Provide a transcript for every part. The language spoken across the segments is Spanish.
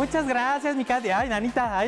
Muchas gracias, mi Katy. Ay, nanita,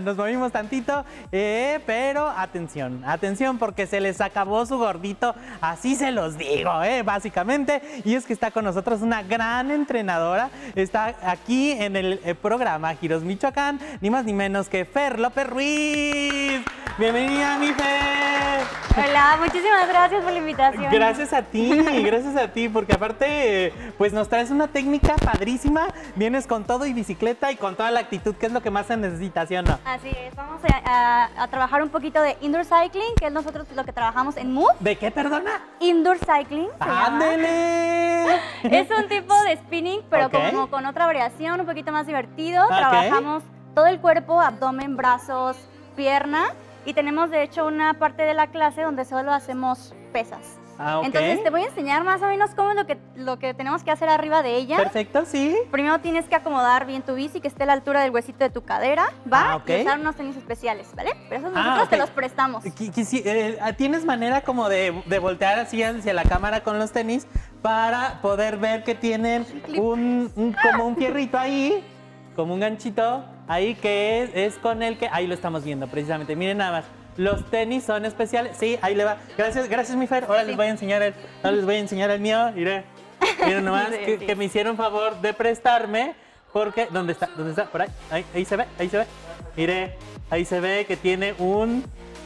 nos movimos tantito. Pero atención, atención, porque se les acabó su gordito. Así se los digo, básicamente. Y es que está con nosotros una gran entrenadora. Está aquí en el programa Giros Michoacán, ni más ni menos que Fer López Ruiz. Bienvenida, mi Fer. Hola, muchísimas gracias por la invitación. Gracias a ti, porque aparte, pues nos traes una técnica padrísima. Vienes con todo y bicicleta y con toda la actitud, que es lo que más se necesita, ¿sí o no? Así es, vamos a trabajar un poquito de indoor cycling, que es nosotros lo que trabajamos en Mood. ¿De qué, perdona? Indoor cycling. ¡Ándele! Es un tipo de spinning, pero como con otra variación, un poquito más divertido. Trabajamos todo el cuerpo, abdomen, brazos, pierna, y tenemos de hecho una parte de la clase donde solo hacemos pesas. Entonces te voy a enseñar más o menos cómo es lo que tenemos que hacer arriba de ella. Perfecto, sí. Primero tienes que acomodar bien tu bici, que esté a la altura del huesito de tu cadera, ¿va? Y usar unos tenis especiales, ¿vale? Pero esos nosotros te los prestamos. ¿Tienes manera como de voltear así hacia la cámara con los tenis para poder ver que tienen como un fierrito ahí, como un ganchito ahí, que es con el que... Ahí lo estamos viendo precisamente, miren nada más. Los tenis son especiales. Sí, ahí le va. Gracias, gracias, mi Fer. Ahora les voy a enseñar el, mío. Miren nomás que me hicieron favor de prestarme. Porque, ¿dónde está? ¿Dónde está? Por ahí. Ahí se ve, ahí se ve. Mire, ahí se ve que tiene un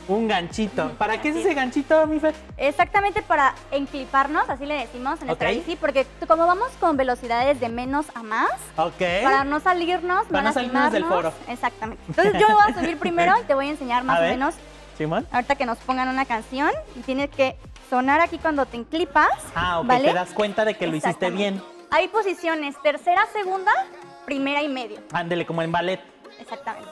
ganchito. ¿Para qué es ese ganchito, mi Fer? Exactamente para encliparnos, así le decimos en nuestra bici, porque como vamos con velocidades de menos a más, para no salirnos, para no salirnos del foro. Exactamente. Entonces yo voy a subir primero y te voy a enseñar más o menos. Simón. Ahorita que nos pongan una canción y tienes que sonar aquí cuando te enclipas. ¿Vale? Te das cuenta de que lo hiciste bien. Hay posiciones tercera, segunda, primera y media. Ándele, como en ballet. Exactamente.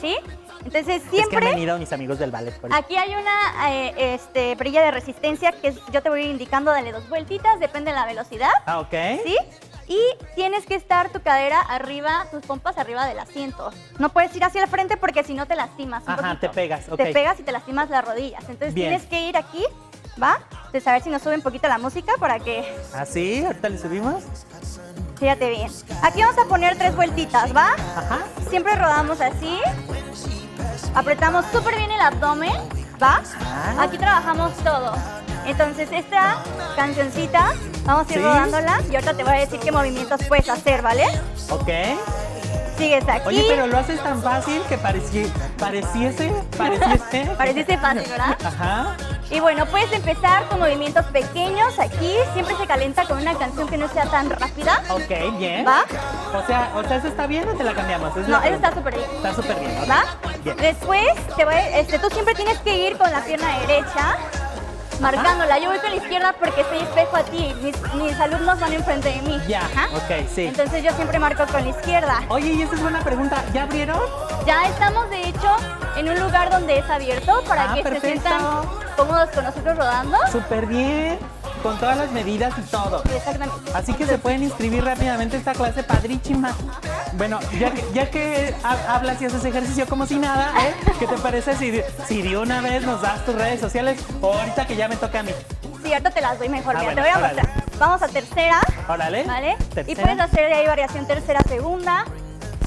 ¿Sí? Entonces siempre... Es que han venido mis amigos del ballet. Aquí hay una perilla de resistencia que yo te voy a ir indicando. Dale dos vueltitas, depende de la velocidad. ¿Sí? Y tienes que estar tu cadera arriba, tus pompas arriba del asiento. No puedes ir hacia el frente porque si no te lastimas un poquito. Te pegas. Te pegas y te lastimas las rodillas. Entonces tienes que ir aquí, ¿va? Entonces a ver si nos sube un poquito la música para que... ¿Así? ¿Ahorita le subimos? Fíjate bien. Aquí vamos a poner tres vueltitas, ¿va? Siempre rodamos así. Apretamos súper bien el abdomen, ¿va? Aquí trabajamos todo. Entonces esta cancioncita vamos a ir rodándola y ahorita te voy a decir qué movimientos puedes hacer, ¿vale? Sigues aquí. Oye, pero lo haces tan fácil que pareciese fácil, ¿verdad? Y bueno, puedes empezar con movimientos pequeños aquí. Siempre se calienta con una canción que no sea tan rápida. Bien. ¿Va? O sea, ¿eso está bien o te la cambiamos? No, eso está súper bien. Está súper bien. ¿Va? Bien. Después, tú siempre tienes que ir con la pierna derecha marcándola. Yo voy con la izquierda porque soy espejo a ti. Mis alumnos van enfrente de mí. Entonces yo siempre marco con la izquierda. Oye, y esa es buena pregunta. ¿Ya abrieron? Ya estamos, de hecho, en un lugar donde es abierto para que se sientan cómodos con nosotros rodando. Súper bien. Con todas las medidas y todo. Exactamente. Así que se pueden inscribir rápidamente a esta clase padrísima. Bueno, ya que hablas y haces ejercicio como si nada, ¿qué te parece si de una vez nos das tus redes sociales o ahorita que ya me toca a mí? Sí, ahorita te las doy mejor. Mira, te voy a mostrar. Vamos a tercera. Órale. ¿Vale? Tercera. Y puedes hacer de ahí variación tercera, segunda.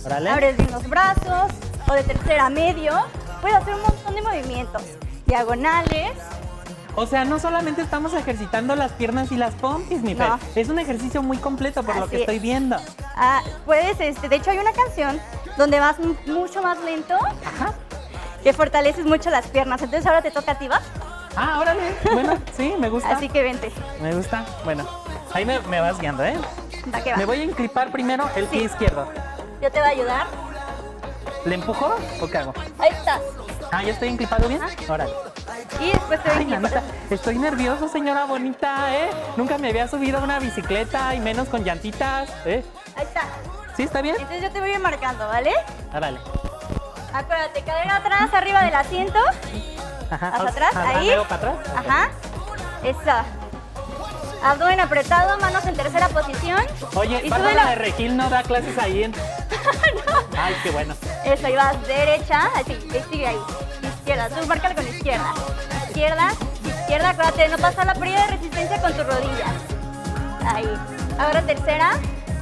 Órale. Abres bien los brazos o de tercera a medio. Puedes hacer un montón de movimientos. Diagonales. O sea, no solamente estamos ejercitando las piernas y las pompis, mi Fer. Es un ejercicio muy completo por lo que estoy viendo. Puedes, de hecho hay una canción donde vas mucho más lento, que fortaleces mucho las piernas. Entonces ahora te toca a ti, ¿va? Órale. Bueno, sí, me gusta. Así que vente. Me gusta. Bueno, ahí me vas guiando, ¿eh? ¿A qué va? Me voy a encripar primero el pie izquierdo. Yo te voy a ayudar. ¿Le empujo o qué hago? Ahí estás. ¿Ya estoy enclipado bien? Órale. Y después te voy a enclipar. Estoy nervioso, señora bonita, ¿eh? Nunca me había subido a una bicicleta, y menos con llantitas, ¿eh? Ahí está. ¿Sí está bien? Entonces yo te voy marcando, ¿vale? Órale. Acuérdate, cadera atrás, arriba del asiento. Hacia atrás, ahí. ¿Para atrás? Eso. Abdomen apretado, manos en tercera posición. Oye, Bárbara de Regil no da clases ahí en... No. Ay, qué bueno. Eso, y vas derecha, así, sigue ahí. Izquierda, tú marcas con izquierda. Izquierda, izquierda, acuérdate de no pasar la pérdida de resistencia con tus rodillas. Ahí. Ahora tercera.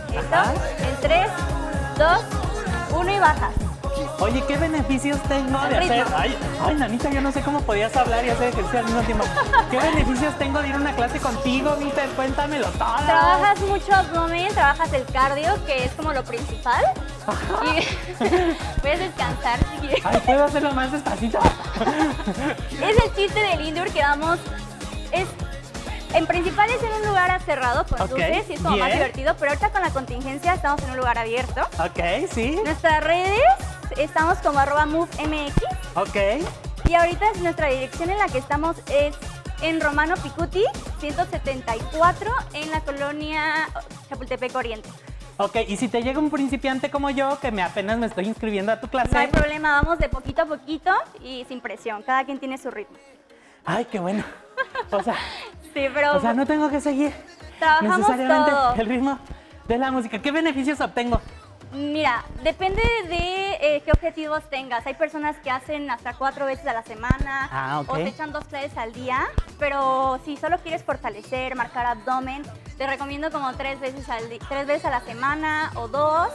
Eso. En 3, 2, uno y bajas. Oye, ¿qué beneficios tengo de hacer? Ay, nanita, yo no sé cómo podías hablar y hacer ejercicio al mismo tiempo. ¿Qué beneficios tengo de ir a una clase contigo, Mister? Cuéntamelo todo. Trabajas mucho abdomen, trabajas el cardio, que es como lo principal. Y puedes descansar si quieres. Ay, ¿puedo hacerlo más despacito? Es el chiste del indoor que damos. En principal es en un lugar cerrado, pues luces, y es como más divertido, pero ahorita con la contingencia estamos en un lugar abierto. Ok, sí. Nuestras redes estamos como @moodmx. Ok. Y ahorita es nuestra dirección en la que estamos es en Romano Picuti, 174, en la colonia Chapultepec Oriente. Ok, y si te llega un principiante como yo, que apenas me estoy inscribiendo a tu clase. No hay problema, vamos de poquito a poquito y sin presión, cada quien tiene su ritmo. Ay, qué bueno. O sea... Sí, pero... O sea, no tengo que seguir necesariamente todo. El ritmo de la música. ¿Qué beneficios obtengo? Mira, depende de qué objetivos tengas. Hay personas que hacen hasta 4 veces a la semana o te echan 2 clases al día. Pero si solo quieres fortalecer, marcar abdomen, te recomiendo como 3 veces a la semana o 2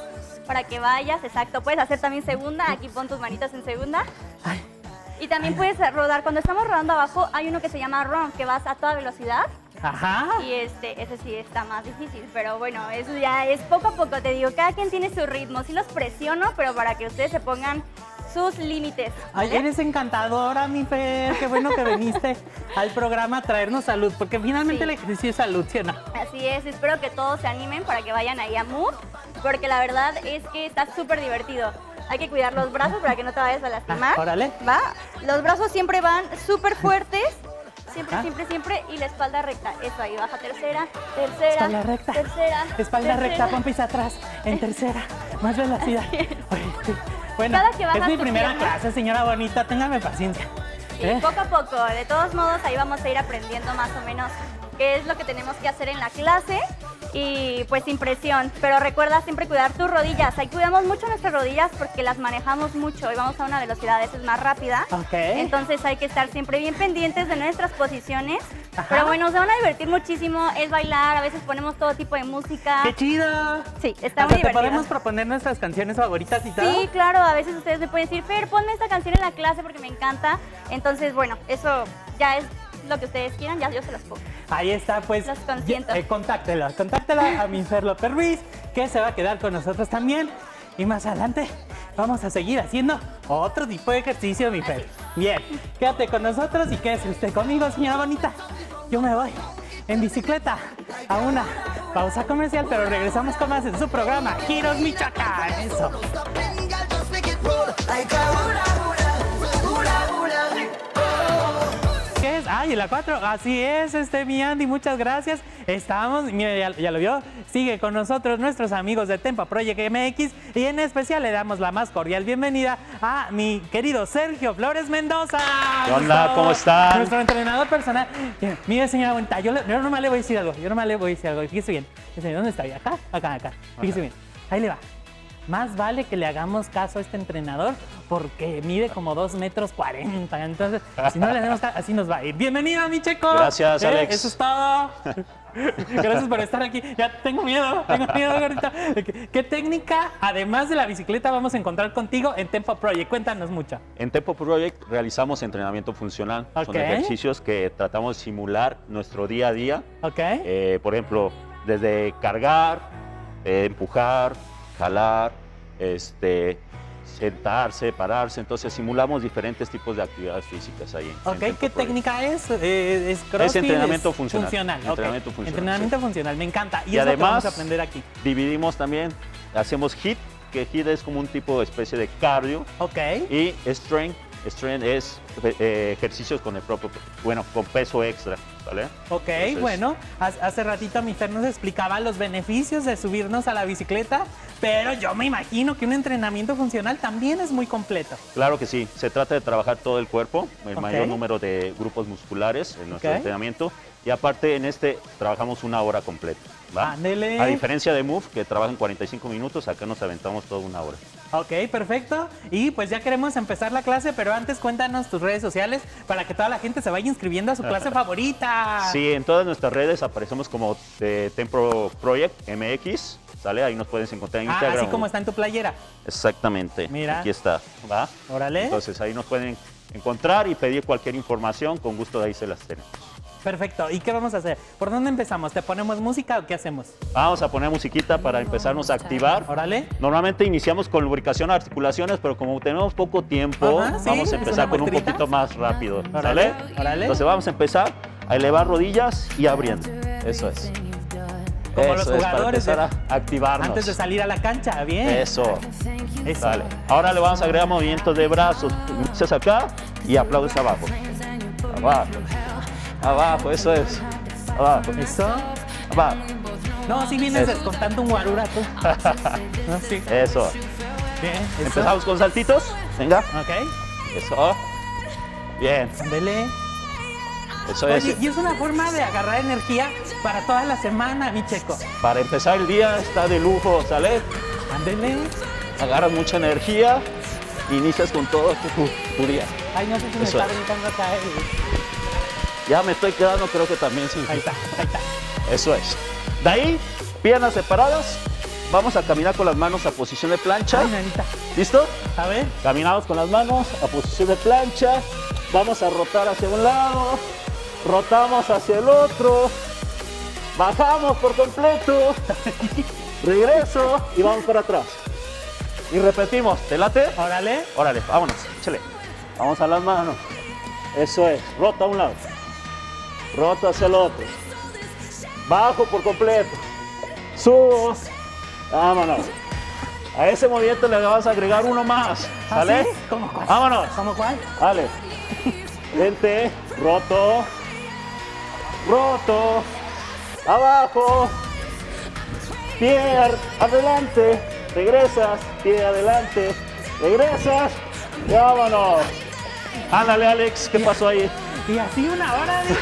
para que vayas. Exacto, puedes hacer también segunda. Aquí pon tus manitas en segunda. Ay. Y también puedes rodar. Cuando estamos rodando abajo, hay uno que se llama run, que vas a toda velocidad. Ajá. Y ese sí está más difícil, pero bueno, eso ya es poco a poco. Te digo, cada quien tiene su ritmo. Sí los presiono, pero para que ustedes se pongan sus límites. ¿Vale? Ay, eres encantadora, mi Fer. Qué bueno que viniste al programa a traernos salud, porque finalmente el ejercicio es salud, ¿sí o no? Así es. Espero que todos se animen para que vayan ahí a Mood, porque la verdad es que está súper divertido. Hay que cuidar los brazos para que no te vayas a lastimar. Órale. ¿Va? Los brazos siempre van súper fuertes. Siempre, siempre, siempre. Y la espalda recta. Eso ahí, baja tercera, tercera. Espalda recta. Tercera. Espalda recta, pompis atrás. En tercera. Más velocidad. Bueno, es mi primera clase, señora bonita. Téngame paciencia. Sí, poco a poco. De todos modos, ahí vamos a ir aprendiendo más o menos qué es lo que tenemos que hacer en la clase. Y pues sin presión, pero recuerda siempre cuidar tus rodillas. Ahí cuidamos mucho nuestras rodillas porque las manejamos mucho y vamos a una velocidad a veces más rápida. Entonces hay que estar siempre bien pendientes de nuestras posiciones. Pero bueno, se van a divertir muchísimo, es bailar, a veces ponemos todo tipo de música. ¡Qué chido! Sí, está muy divertido. ¿Podemos proponer nuestras canciones favoritas y todo? Sí, claro, a veces ustedes me pueden decir, Fer, ponme esta canción en la clase porque me encanta. Entonces, bueno, eso ya es lo que ustedes quieran, ya yo se los pongo. Ahí está, pues, contáctela a mi Fer López Ruiz, que se va a quedar con nosotros también. Y más adelante vamos a seguir haciendo otro tipo de ejercicio, mi Fer. Bien, quédate con nosotros y quédese usted conmigo, señora bonita. Yo me voy en bicicleta a una pausa comercial, pero regresamos con más en su programa, Giros Michoacán. Eso. Ay, la 4, así es, mi Andy, muchas gracias. Estamos, mira, ya lo vio, sigue con nosotros nuestros amigos de Tempo Project MX y en especial le damos la más cordial bienvenida a mi querido Sergio Flores Mendoza. Hola, ¿cómo estás? Nuestro entrenador personal. Mire, señora bonita, yo nomás le voy a decir algo, fíjese bien. ¿Dónde está? ¿Acá? Acá. Fíjese bien, ahí le va. Más vale que le hagamos caso a este entrenador porque mide como 2,40 metros. Entonces, si no le hacemos caso, así nos va a ir. ¡Bienvenida, mi Checo! Gracias, Alex. Eso es todo. Gracias por estar aquí. Ya tengo miedo, gordita. ¿Qué técnica, además de la bicicleta, vamos a encontrar contigo en Tempo Project? Cuéntanos mucho. En Tempo Project realizamos entrenamiento funcional. Son ejercicios que tratamos de simular nuestro día a día. Por ejemplo, desde cargar, empujar, jalar, sentarse, pararse. Entonces simulamos diferentes tipos de actividades físicas ahí. ¿Qué técnica es? Es entrenamiento funcional. Entrenamiento funcional. Me encanta. Y además, vamos a aprender aquí. Dividimos también, hacemos HIIT, que HIIT es como un tipo de especie de cardio. Y strength. Strength es ejercicios con el propio, con peso extra, ¿vale? Entonces, bueno, hace ratito mi Fer nos explicaba los beneficios de subirnos a la bicicleta, pero yo me imagino que un entrenamiento funcional también es muy completo. Claro que sí, se trata de trabajar todo el cuerpo, el mayor número de grupos musculares en nuestro entrenamiento, y aparte en este trabajamos 1 hora completa, ¿va? A diferencia de Move, que trabajan 45 minutos, acá nos aventamos toda 1 hora. Ok, perfecto. Y pues ya queremos empezar la clase, pero antes cuéntanos tus redes sociales para que toda la gente se vaya inscribiendo a su clase favorita. Sí, en todas nuestras redes aparecemos como Tempo Project MX, ¿sale? Ahí nos puedes encontrar en Instagram. Así como está en tu playera. Exactamente. Mira. Aquí está, ¿va? Órale. Entonces ahí nos pueden encontrar y pedir cualquier información, con gusto de ahí se las tenemos. Perfecto. ¿Y qué vamos a hacer? ¿Por dónde empezamos? ¿Te ponemos música o qué hacemos? Vamos a poner musiquita para empezarnos a activar. Órale. Normalmente iniciamos con lubricación a articulaciones, pero como tenemos poco tiempo, vamos a empezar con un poquito más rápido. ¿Sale? Órale. Entonces vamos a empezar a elevar rodillas y abriendo. Eso es. Como los jugadores, para empezar a activarnos. Antes de salir a la cancha, bien. Eso. Eso. Dale. Ahora le vamos a agregar movimientos de brazos. Inicias acá y aplaudes abajo. Abajo. Abajo, eso es. Abajo. ¿Eso? Abajo. No, si vienes eso. Descontando un guarura tú. No, sí. Eso. Bien. Eso. Empezamos con saltitos. Venga. Ok. Eso. Bien. Dele. Eso es. Oye, y es una forma de agarrar energía para toda la semana, mi Checo. Para empezar el día está de lujo, ¿sale? Ándele. Agarras mucha energía, inicias con todo tu día. Ay, no sé si me está brincando acá. Ya me estoy quedando, creo que también sí. Ahí está, ahí está. Eso es. De ahí, piernas separadas. Vamos a caminar con las manos a posición de plancha. Ay, ¿listo? A ver. Caminamos con las manos a posición de plancha. Vamos a rotar hacia un lado. Rotamos hacia el otro. Bajamos por completo. Regreso y vamos para atrás. Y repetimos. ¿Te late? Órale. Órale, vámonos. Échale. Vamos a las manos. Eso es. Rota a un lado. Roto hacia el otro. Bajo por completo. Subo. Vámonos. A ese movimiento le vas a agregar uno más. ¿Sale? ¿Ah, sí? ¿Cómo cuál? Vámonos. ¿Cómo cuál? Dale. Vente. Roto. Roto. Abajo. Pie adelante. Regresas. Pie adelante. Regresas. Y vámonos. Ándale, Alex. ¿Qué pasó ahí? Y así una hora de...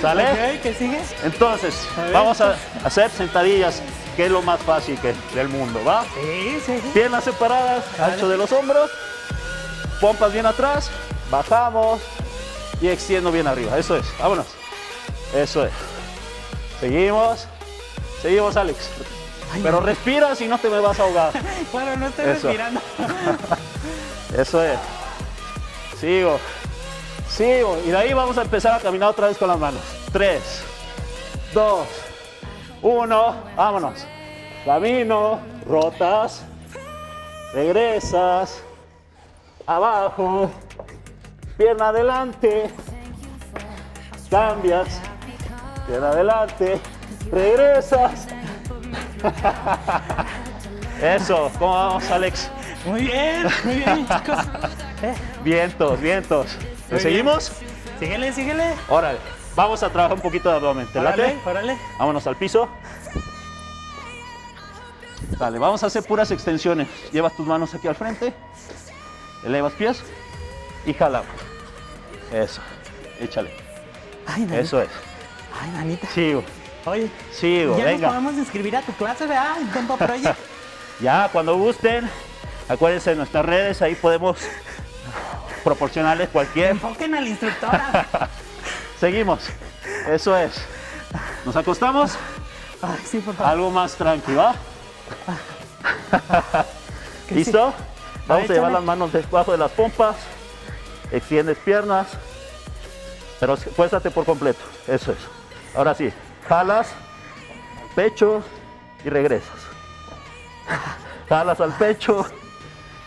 ¿Sale? Okay, ¿qué sigue? Entonces, vamos a hacer sentadillas, que es lo más fácil del mundo, ¿va? Sí, sí. Piernas separadas, ancho de los hombros, pompas bien atrás, bajamos y extiendo bien arriba. Eso es, vámonos. Eso es. Seguimos. Seguimos, Alex. Ay, pero respira, si no te me vas a ahogar. Bueno, no estoy respirando. Eso es. Sigo. Sigo. Y de ahí vamos a empezar a caminar otra vez con las manos. 3, 2, 1. Vámonos. Camino. Rotas. Regresas. Abajo. Pierna adelante. Cambias. Pierna adelante. Regresas. Eso. ¿Cómo vamos, Alex? Muy bien, chicos. Vientos, vientos. ¿Le seguimos? Síguele, síguele. Órale, vamos a trabajar un poquito de abdomen. ¿Te late? Órale. Vámonos al piso. Dale, vamos a hacer puras extensiones. Llevas tus manos aquí al frente. Elevas pies y jalamos. Eso, échale. Ay, nanita. Eso es. Ay, nanita. Sigo. Oye, sigo, ya venga. Ya nos podemos inscribir a tu clase, ¿verdad? En Tempo Project. Ya, cuando gusten. Acuérdense de nuestras redes, ahí podemos proporcionarles cualquier... Enfoquen a la instructora. Seguimos. Eso es. ¿Nos acostamos? Ay, sí, por favor. Algo más tranquilo. ¿Listo? Sí. Vamos a llevar las manos debajo de las pompas. Extiendes piernas. Pero cuéstate por completo. Eso es. Ahora sí. Jalas, pecho y regresas. Jalas al pecho.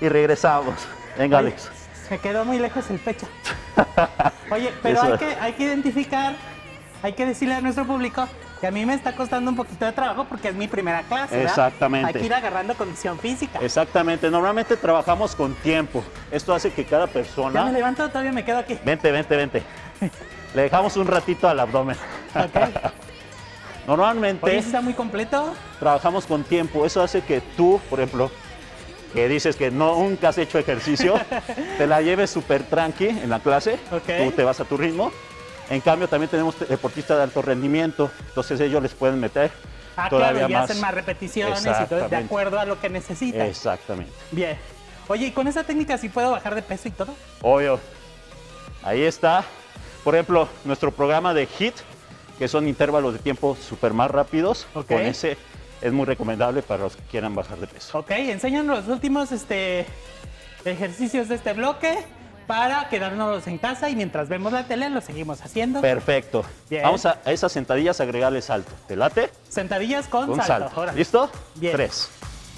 Y regresamos. Venga, oye, Alex. Se quedó muy lejos el pecho. Oye, pero hay que identificar, hay que decirle a nuestro público que a mí me está costando un poquito de trabajo porque es mi primera clase, ¿verdad? Exactamente. Hay que ir agarrando condición física. Exactamente. Normalmente trabajamos con tiempo. Esto hace que cada persona... Ya me levanto, todavía me quedo aquí. Vente, vente, vente. Le dejamos un ratito al abdomen. Ok. Normalmente... Oye, ¿está muy completo? Trabajamos con tiempo. Eso hace que tú, por ejemplo... que dices que nunca has hecho ejercicio, te la lleves súper tranqui en la clase, okay. Tú te vas a tu ritmo. En cambio, también tenemos deportistas de alto rendimiento, entonces ellos les pueden meter todavía más. Hacen más repeticiones y todo, de acuerdo a lo que necesitas. Exactamente. Bien. Oye, ¿y con esa técnica sí puedo bajar de peso y todo? Obvio. Ahí está. Por ejemplo, nuestro programa de HIIT, que son intervalos de tiempo súper más rápidos. Okay. Con ese es muy recomendable para los que quieran bajar de peso. Ok, enséñanos los últimos ejercicios de este bloque para quedarnos en casa y mientras vemos la tele lo seguimos haciendo. Perfecto. Bien. Vamos a esas sentadillas a agregarle salto. ¿Te late? Sentadillas con salto. Ahora. ¿Listo? Bien. 3,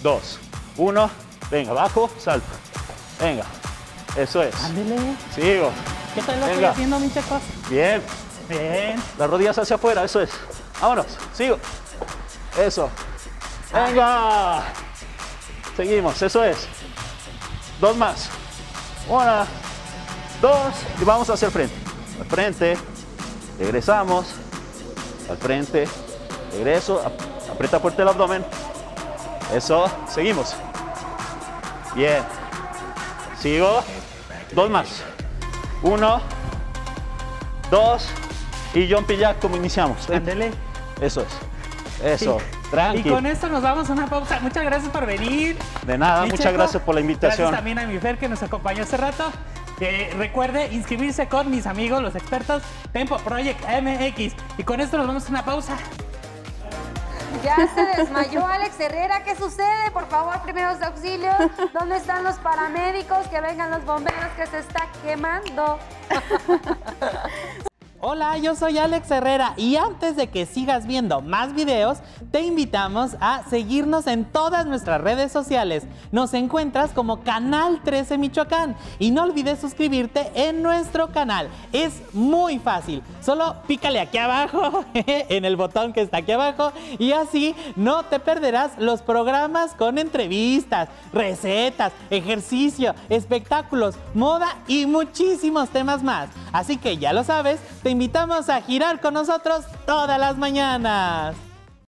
2, 1. Venga, bajo, salto. Venga. Eso es. Ándele. Sigo. ¿Qué tal lo estoy haciendo, mi chicos? Bien. Bien. Las rodillas hacia afuera, eso es. Vámonos. Sigo. Eso. Venga. Seguimos, eso es. 2 más. 1, 2. Y vamos hacia el frente. Al frente. Regresamos. Al frente. Regreso. Aprieta fuerte el abdomen. Eso. Seguimos. Bien. Sigo. 2 más. 1, 2. Y jumpy jack como iniciamos. Ándele. Eso es. Eso. Sí. Tranqui. Y con esto nos vamos a una pausa. Muchas gracias por venir. De nada, Micheco, muchas gracias por la invitación. Gracias también a mi Fer que nos acompañó hace rato. Recuerde inscribirse con mis amigos, los expertos Tempo Project MX. Y con esto nos vamos a una pausa. Ya se desmayó Alex Herrera. ¿Qué sucede? Por favor, primeros auxilios. ¿Dónde están los paramédicos? Que vengan los bomberos, que se está quemando. Hola, yo soy Alex Herrera y antes de que sigas viendo más videos, te invitamos a seguirnos en todas nuestras redes sociales. Nos encuentras como Canal 13 Michoacán y no olvides suscribirte en nuestro canal. Es muy fácil, solo pícale aquí abajo, en el botón que está aquí abajo y así no te perderás los programas con entrevistas, recetas, ejercicio, espectáculos, moda y muchísimos temas más. Así que ya lo sabes, te invitamos a girar con nosotros todas las mañanas.